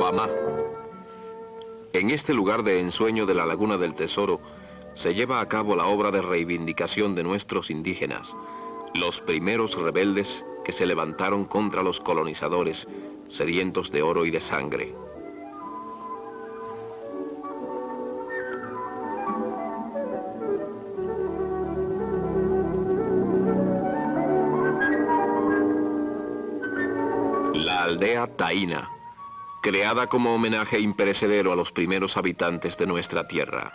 Guamá. En este lugar de ensueño de la Laguna del Tesoro se lleva a cabo la obra de reivindicación de nuestros indígenas, los primeros rebeldes que se levantaron contra los colonizadores, sedientos de oro y de sangre. La aldea Taína, creada como homenaje imperecedero a los primeros habitantes de nuestra tierra.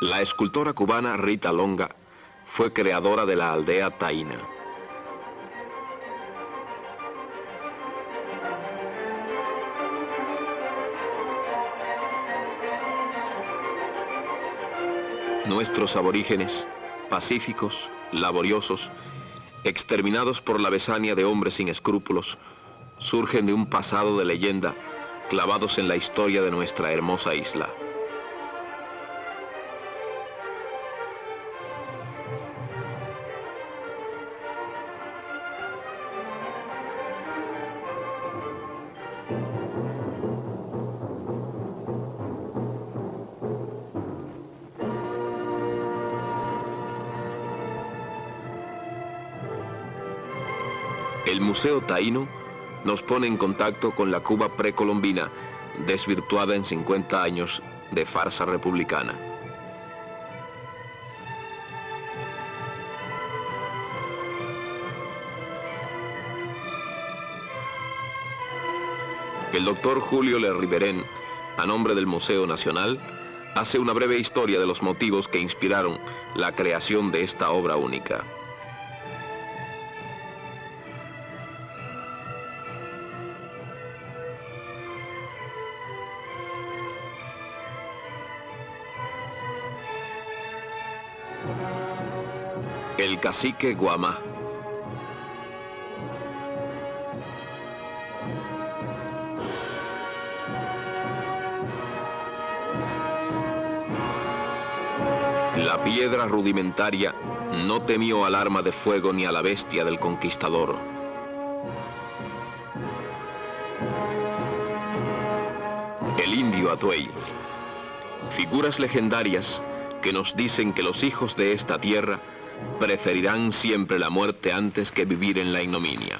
La escultora cubana Rita Longa fue creadora de la aldea Taína. Nuestros aborígenes, pacíficos, laboriosos, exterminados por la besania de hombres sin escrúpulos, surgen de un pasado de leyenda, clavados en la historia de nuestra hermosa isla. El Museo Taíno nos pone en contacto con la Cuba precolombina, desvirtuada en 50 años de farsa republicana. El doctor Julio Le Riverén, a nombre del Museo Nacional, hace una breve historia de los motivos que inspiraron la creación de esta obra única. El cacique Guamá. La piedra rudimentaria no temió al arma de fuego ni a la bestia del conquistador. El indio Atuey. Figuras legendarias que nos dicen que los hijos de esta tierra preferirán siempre la muerte antes que vivir en la ignominia.